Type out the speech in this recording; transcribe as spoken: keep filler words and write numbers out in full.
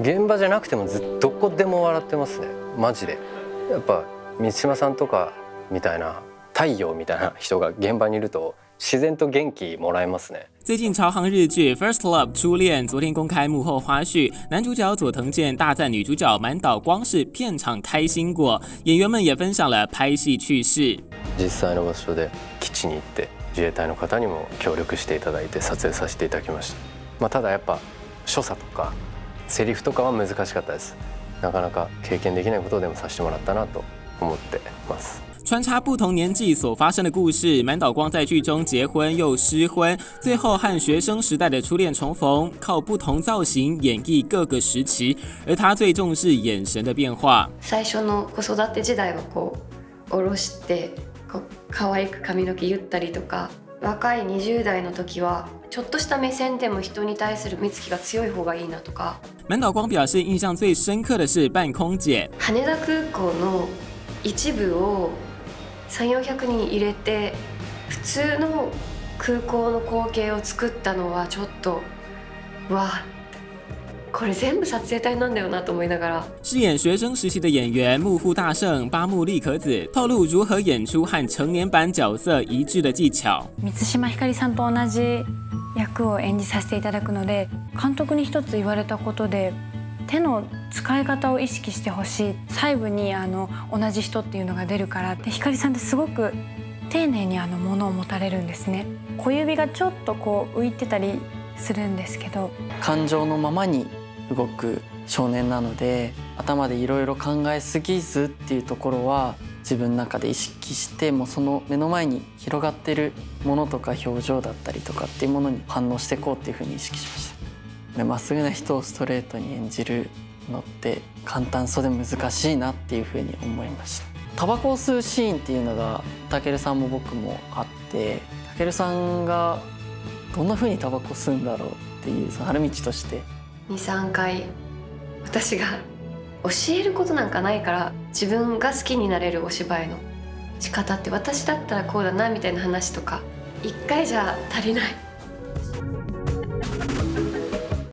現場じゃなくてもずっとどこでも笑ってますね、マジで。やっぱ満島さんとかみたいな太陽みたいな人が現場にいると自然と元気もらえますね。最近潮航日剧《First Love》初恋昨天公开幕后花絮，男主角佐藤健大赞女主角满岛光是片场开心果。演员们也分享了拍戏趣事。実際の場所で基地に行って自衛隊の方にも協力していただいて撮影させていただきました。まあただやっぱ所作とかセリフとかは難しかったです。なかなか経験できないことをでもさせてもらったなと思ってます。穿插不同年纪所发生的故事，满岛光在剧中结婚又失婚，最后和学生时代的初恋重逢，靠不同造型演绎各个时期，而他最重视眼神的变化。最初の子育て時代はこう下ろして、こう可愛く髪の毛ゆったりとか、若いにじゅう代の時は。ちょっとした目線でも人に対する目つきが強い方がいいなとか。满岛光表示印象最深刻的是扮空姐。羽田空港の一部をさんぜんよんひゃく人入れて普通の空港の光景を作ったのはちょっとわあ。これ全部撮影隊なんだよなと思いながら。饰演学生时期的演员木户大圣、八木莉可子透露如何演出和成年版角色一致的技巧。満島ひかりさんと同じ役を演じさせていただくので、監督に一つ言われたことで手の使い方を意識してほしい、細部にあの同じ人っていうのが出るからって。ひかりさんってすごく丁寧にあのものを持たれるんですね。小指がちょっとこう浮いてたりするんですけど、感情のままに動く少年なので、頭でいろいろ考えすぎずっていうところは自分の中で意識して、もうその目の前に広がってるものとか表情だったりとかっていうものに反応していこうっていうふうに意識しました。まっすぐな人をストレートに演じるのって簡単そうで難しいなっていうふうに思いました。タバコを吸うシーンっていうのがたけるさんも僕もあって、たけるさんがどんなふうにタバコ吸うんだろうっていうその春道として。にさんかい私が教えることなんかないから、自分が好きになれるお芝居の仕方って私だったらこうだなみたいな話とかいっかいじゃ足りない。